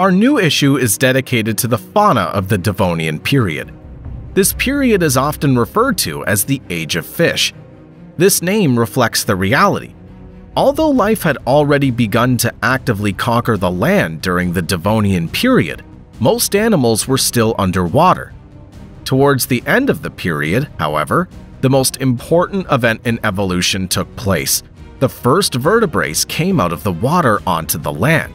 Our new issue is dedicated to the fauna of the Devonian period. This period is often referred to as the Age of Fish. This name reflects the reality. Although life had already begun to actively conquer the land during the Devonian period, most animals were still underwater. Towards the end of the period, however, the most important event in evolution took place. The first vertebrates came out of the water onto the land.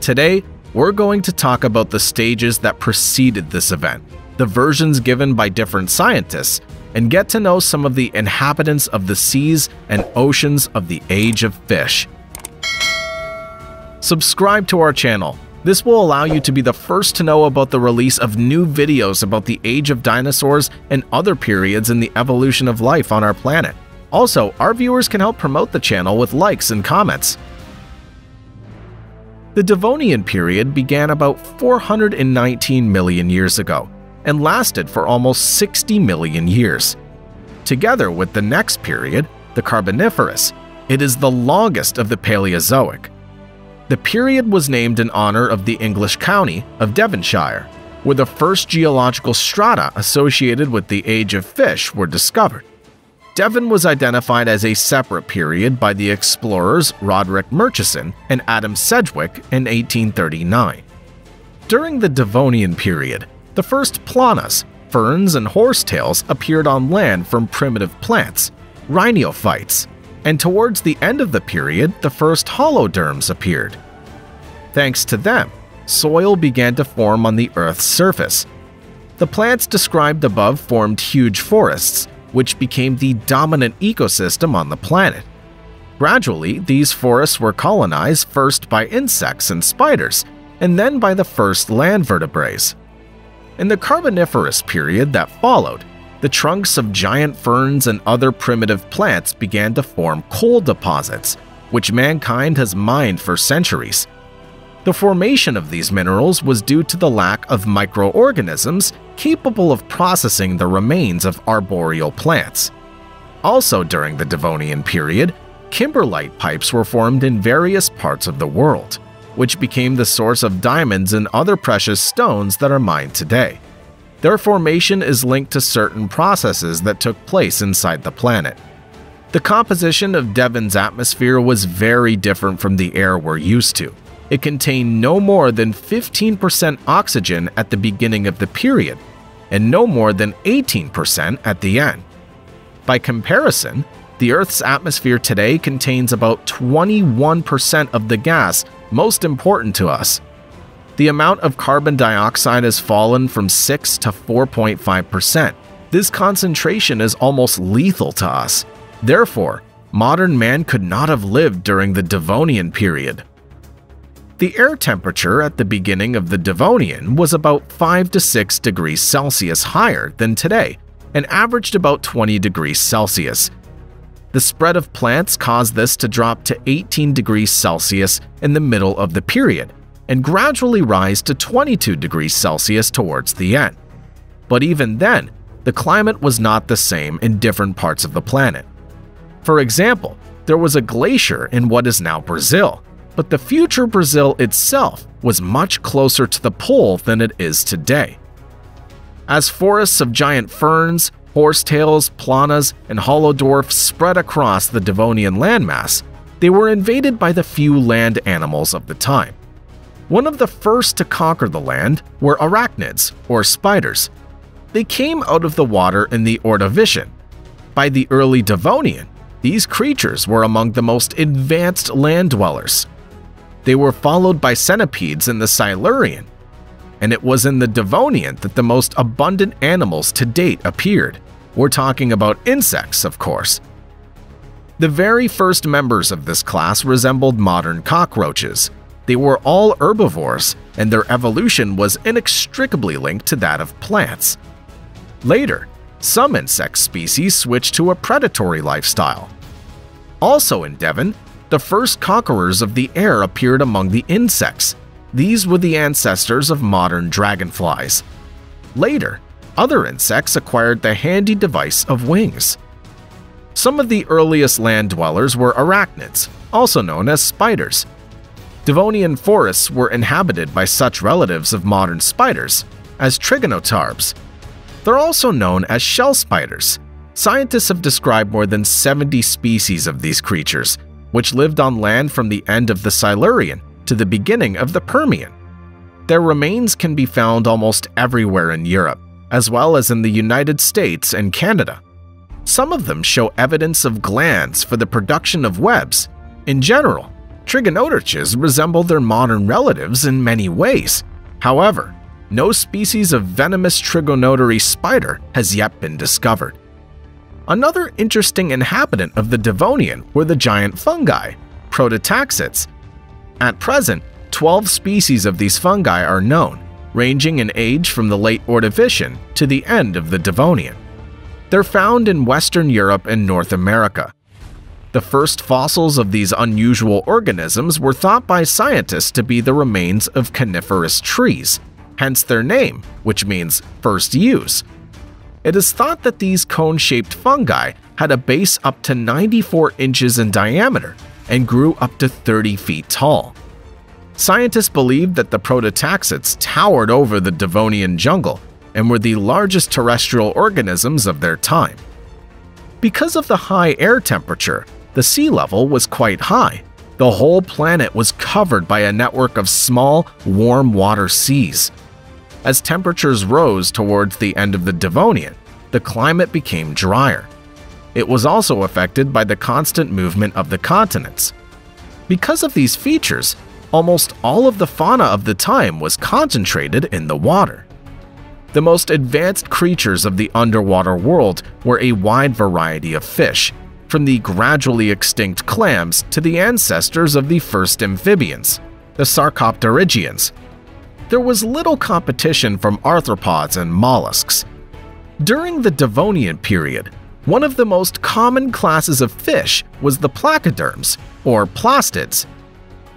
Today, we're going to talk about the stages that preceded this event, the versions given by different scientists, and get to know some of the inhabitants of the seas and oceans of the Age of Fish. Subscribe to our channel. This will allow you to be the first to know about the release of new videos about the age of dinosaurs and other periods in the evolution of life on our planet. Also, our viewers can help promote the channel with likes and comments. The Devonian period began about 419 million years ago and lasted for almost 60 million years. Together with the next period, the Carboniferous, it is the longest of the Paleozoic. The period was named in honor of the English county of Devonshire, where the first geological strata associated with the Age of Fish were discovered. Devon was identified as a separate period by the explorers Roderick Murchison and Adam Sedgwick in 1839. During the Devonian period, the first planas, ferns and horsetails appeared on land from primitive plants, rhyniophytes, and towards the end of the period, the first holoderms appeared. Thanks to them, soil began to form on the Earth's surface. The plants described above formed huge forests, which became the dominant ecosystem on the planet. Gradually, these forests were colonized first by insects and spiders, and then by the first land vertebrates. In the Carboniferous period that followed, the trunks of giant ferns and other primitive plants began to form coal deposits, which mankind has mined for centuries. The formation of these minerals was due to the lack of microorganisms capable of processing the remains of arboreal plants. Also during the Devonian period, kimberlite pipes were formed in various parts of the world, which became the source of diamonds and other precious stones that are mined today. Their formation is linked to certain processes that took place inside the planet. The composition of Devon's atmosphere was very different from the air we're used to. It contained no more than 15% oxygen at the beginning of the period and no more than 18% at the end. By comparison, the Earth's atmosphere today contains about 21% of the gas most important to us. The amount of carbon dioxide has fallen from 6 to 4.5%. This concentration is almost lethal to us. Therefore, modern man could not have lived during the Devonian period. The air temperature at the beginning of the Devonian was about 5 to 6 degrees Celsius higher than today and averaged about 20 degrees Celsius. The spread of plants caused this to drop to 18 degrees Celsius in the middle of the period and gradually rise to 22 degrees Celsius towards the end. But even then, the climate was not the same in different parts of the planet. For example, there was a glacier in what is now Brazil, but the future Brazil itself was much closer to the pole than it is today. As forests of giant ferns, horsetails, planas, and holodwarfs spread across the Devonian landmass, they were invaded by the few land animals of the time. One of the first to conquer the land were arachnids, or spiders. They came out of the water in the Ordovician. By the early Devonian, these creatures were among the most advanced land dwellers. They were followed by centipedes in the Silurian, and it was in the Devonian that the most abundant animals to date appeared. We're talking about insects, of course. The very first members of this class resembled modern cockroaches. They were all herbivores, and their evolution was inextricably linked to that of plants. Later, some insect species switched to a predatory lifestyle. Also in Devon, the first conquerors of the air appeared among the insects. These were the ancestors of modern dragonflies. Later, other insects acquired the handy device of wings. Some of the earliest land dwellers were arachnids, also known as spiders. Devonian forests were inhabited by such relatives of modern spiders as trigonotarbs. They're also known as shell spiders. Scientists have described more than 70 species of these creatures, which lived on land from the end of the Silurian to the beginning of the Permian. Their remains can be found almost everywhere in Europe, as well as in the United States and Canada. Some of them show evidence of glands for the production of webs. In general, trigonotarchids resemble their modern relatives in many ways. However, no species of venomous trigonotary spider has yet been discovered. Another interesting inhabitant of the Devonian were the giant fungi, prototaxites. At present, 12 species of these fungi are known, ranging in age from the late Ordovician to the end of the Devonian. They're found in Western Europe and North America. The first fossils of these unusual organisms were thought by scientists to be the remains of coniferous trees, hence their name, which means first use. It is thought that these cone-shaped fungi had a base up to 94 inches in diameter and grew up to 30 feet tall. Scientists believed that the prototaxites towered over the Devonian jungle and were the largest terrestrial organisms of their time. Because of the high air temperature, the sea level was quite high. The whole planet was covered by a network of small, warm water seas. As temperatures rose towards the end of the Devonian, the climate became drier. It was also affected by the constant movement of the continents. Because of these features, almost all of the fauna of the time was concentrated in the water. The most advanced creatures of the underwater world were a wide variety of fish, from the gradually extinct clams to the ancestors of the first amphibians, the Sarcopterygians. There was little competition from arthropods and mollusks. During the Devonian period, one of the most common classes of fish was the placoderms, or plastids.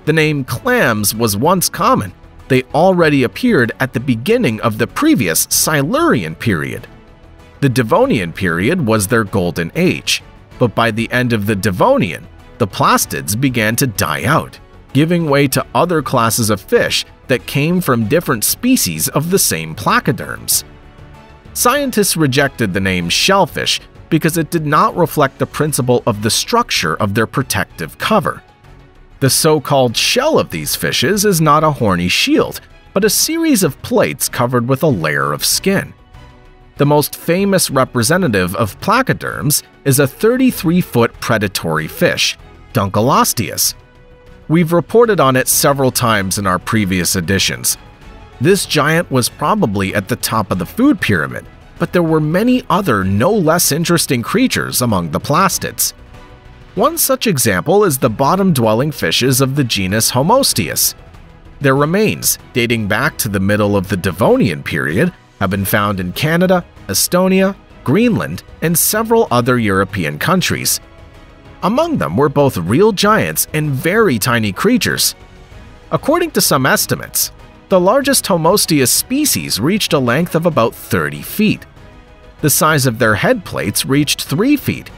The name clams was once common. They already appeared at the beginning of the previous Silurian period. The Devonian period was their golden age, but by the end of the Devonian, the plastids began to die out, giving way to other classes of fish that came from different species of the same placoderms. Scientists rejected the name shellfish because it did not reflect the principle of the structure of their protective cover. The so-called shell of these fishes is not a horny shield, but a series of plates covered with a layer of skin. The most famous representative of placoderms is a 33-foot predatory fish, Dunkleosteus. We've reported on it several times in our previous editions. This giant was probably at the top of the food pyramid, but there were many other no less interesting creatures among the plastids. One such example is the bottom-dwelling fishes of the genus Homosteus. Their remains, dating back to the middle of the Devonian period, have been found in Canada, Estonia, Greenland, and several other European countries. Among them were both real giants and very tiny creatures. According to some estimates, the largest Homosteus species reached a length of about 30 feet. The size of their head plates reached 3 feet,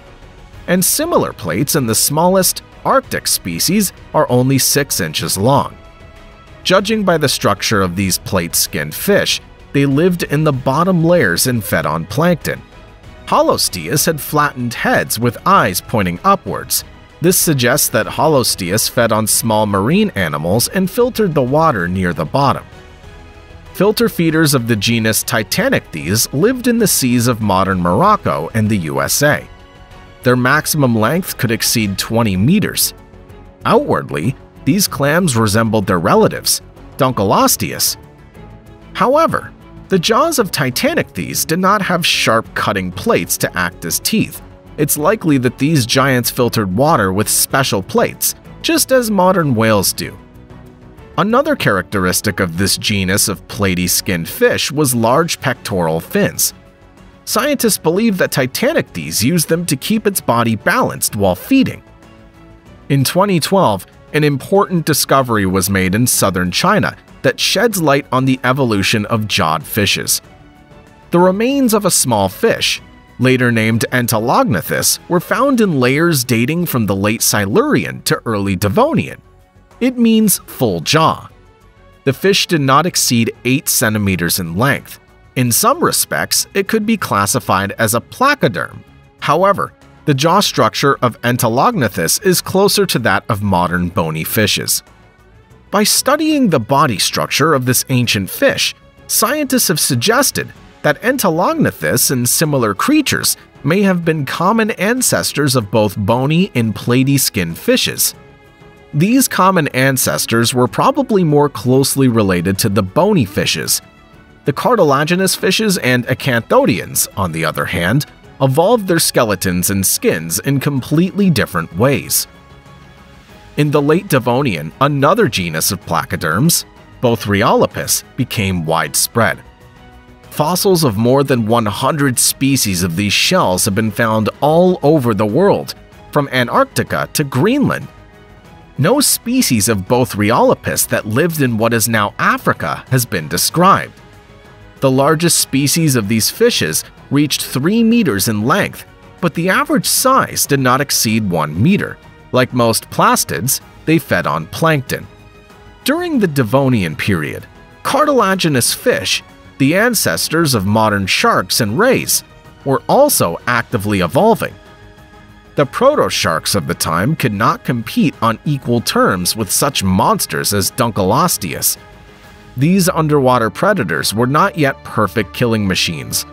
and similar plates in the smallest Arctic species are only 6 inches long. Judging by the structure of these plate-skinned fish, they lived in the bottom layers and fed on plankton. Holosteus had flattened heads with eyes pointing upwards. This suggests that Holosteus fed on small marine animals and filtered the water near the bottom. Filter feeders of the genus Titanichthys lived in the seas of modern Morocco and the USA. Their maximum length could exceed 20 meters. Outwardly, these clams resembled their relatives, Dunkleosteus. However, the jaws of Titanichthys did not have sharp cutting plates to act as teeth. It's likely that these giants filtered water with special plates, just as modern whales do. Another characteristic of this genus of platy-skinned fish was large pectoral fins. Scientists believe that Titanichthys used them to keep its body balanced while feeding. In 2012, an important discovery was made in southern China that sheds light on the evolution of jawed fishes. The remains of a small fish, later named Entelognathus, were found in layers dating from the late Silurian to early Devonian. It means full jaw. The fish did not exceed 8 centimeters in length. In some respects, it could be classified as a placoderm. However, the jaw structure of Entelognathus is closer to that of modern bony fishes. By studying the body structure of this ancient fish, scientists have suggested that Entelognathus and similar creatures may have been common ancestors of both bony and platy skinned fishes. These common ancestors were probably more closely related to the bony fishes. The cartilaginous fishes and acanthodians, on the other hand, evolved their skeletons and skins in completely different ways. In the late Devonian, another genus of placoderms, Bothriolepis, became widespread. Fossils of more than 100 species of these shells have been found all over the world, from Antarctica to Greenland. No species of Bothriolepis that lived in what is now Africa has been described. The largest species of these fishes reached 3 meters in length, but the average size did not exceed 1 meter. Like most plastids, they fed on plankton. During the Devonian period, cartilaginous fish, the ancestors of modern sharks and rays, were also actively evolving. The proto-sharks of the time could not compete on equal terms with such monsters as Dunkleosteus. These underwater predators were not yet perfect killing machines.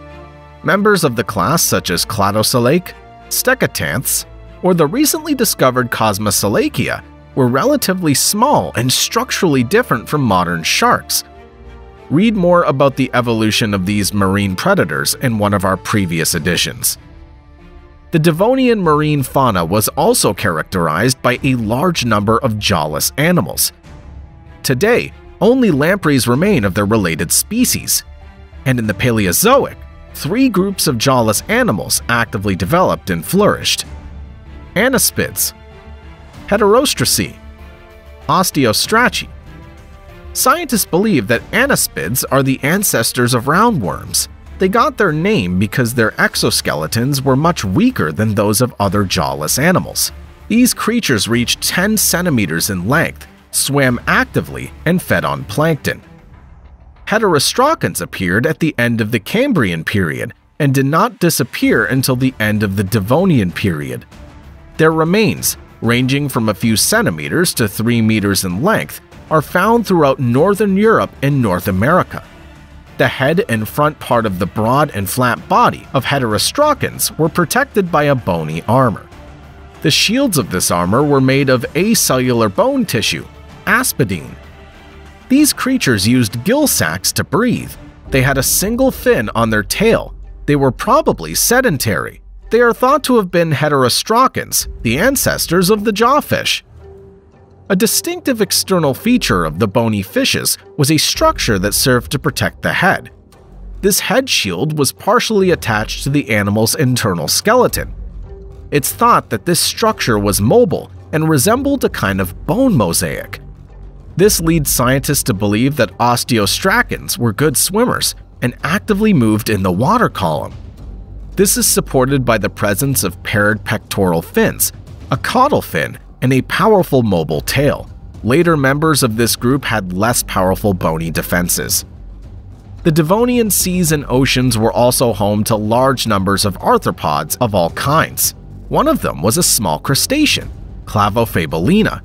Members of the class such as Cladoselache, Stegocephalans, or the recently discovered Cosmoselachia were relatively small and structurally different from modern sharks. Read more about the evolution of these marine predators in one of our previous editions. The Devonian marine fauna was also characterized by a large number of jawless animals. Today, only lampreys remain of their related species. And in the Paleozoic, 3 groups of jawless animals actively developed and flourished: Anaspids, Heterostraci, Osteostraci. Scientists believe that anaspids are the ancestors of roundworms. They got their name because their exoskeletons were much weaker than those of other jawless animals. These creatures reached 10 centimeters in length, swam actively, and fed on plankton. Heterostracans appeared at the end of the Cambrian period and did not disappear until the end of the Devonian period. Their remains, ranging from a few centimeters to 3 meters in length, are found throughout northern Europe and North America. The head and front part of the broad and flat body of Heterostracans were protected by a bony armor. The shields of this armor were made of acellular bone tissue, aspidine. These creatures used gill sacs to breathe. They had a single fin on their tail. They were probably sedentary. They are thought to have been Heterostracans, the ancestors of the jawfish. A distinctive external feature of the bony fishes was a structure that served to protect the head. This head shield was partially attached to the animal's internal skeleton. It's thought that this structure was mobile and resembled a kind of bone mosaic. This leads scientists to believe that Osteostracans were good swimmers and actively moved in the water column. This is supported by the presence of paired pectoral fins, a caudal fin, and a powerful mobile tail. Later members of this group had less powerful bony defenses. The Devonian seas and oceans were also home to large numbers of arthropods of all kinds. One of them was a small crustacean, Cladofabelina.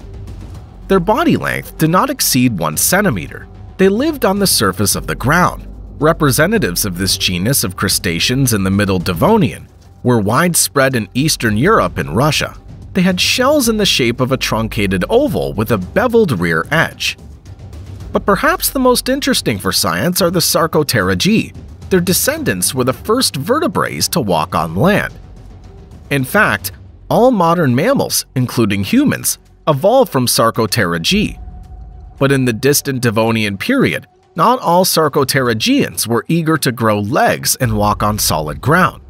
Their body length did not exceed 1 centimeter. They lived on the surface of the ground. Representatives of this genus of crustaceans in the Middle Devonian were widespread in Eastern Europe and Russia. They had shells in the shape of a truncated oval with a beveled rear edge. But perhaps the most interesting for science are the Sarcopterygians. Their descendants were the first vertebrates to walk on land. In fact, all modern mammals, including humans, evolved from Sarcopterygians. But in the distant Devonian period, not all Sarcopterygians were eager to grow legs and walk on solid ground.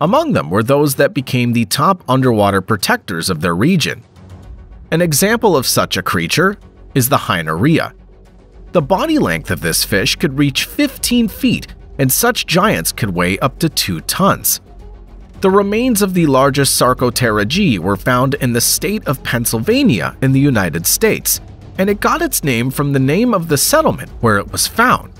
Among them were those that became the top underwater protectors of their region. An example of such a creature is the Hyneria. The body length of this fish could reach 15 feet, and such giants could weigh up to 2 tons. The remains of the largest Sarcopterygians were found in the state of Pennsylvania in the United States, and it got its name from the name of the settlement where it was found.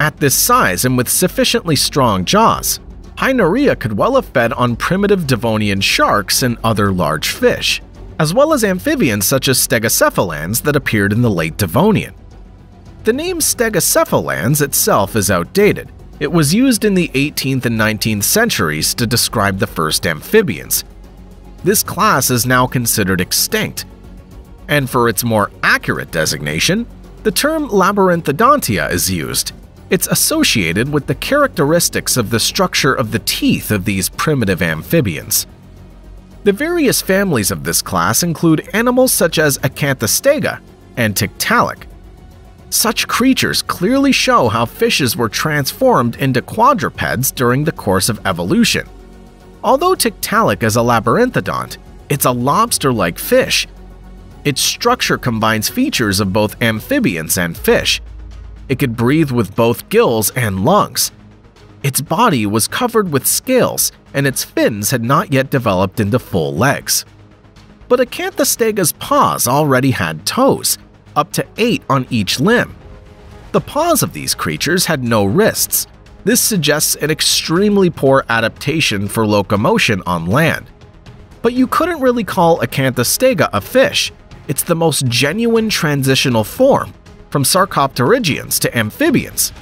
At this size and with sufficiently strong jaws, Hyneria could well have fed on primitive Devonian sharks and other large fish, as well as amphibians such as Stegocephalans that appeared in the late Devonian. The name Stegocephalans itself is outdated. It was used in the 18th and 19th centuries to describe the first amphibians. This class is now considered extinct. And for its more accurate designation, the term labyrinthodontia is used. It's associated with the characteristics of the structure of the teeth of these primitive amphibians. The various families of this class include animals such as Acanthostega and Tiktaalik. Such creatures clearly show how fishes were transformed into quadrupeds during the course of evolution. Although Tiktaalik is a labyrinthodont, it's a lobster-like fish. Its structure combines features of both amphibians and fish. It could breathe with both gills and lungs. Its body was covered with scales, and its fins had not yet developed into full legs. But Acanthostega's paws already had toes, up to 8 on each limb. The paws of these creatures had no wrists. This suggests an extremely poor adaptation for locomotion on land. But you couldn't really call Acanthostega a fish. It's the most genuine transitional form, from Sarcopterygians to amphibians.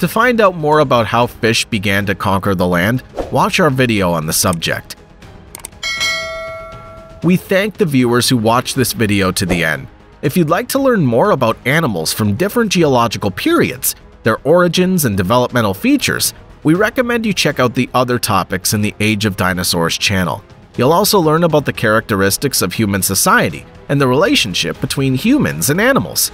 To find out more about how fish began to conquer the land, watch our video on the subject. We thank the viewers who watched this video to the end. If you'd like to learn more about animals from different geological periods, their origins and developmental features, we recommend you check out the other topics in the Age of Dinosaurs channel. You'll also learn about the characteristics of human society and the relationship between humans and animals.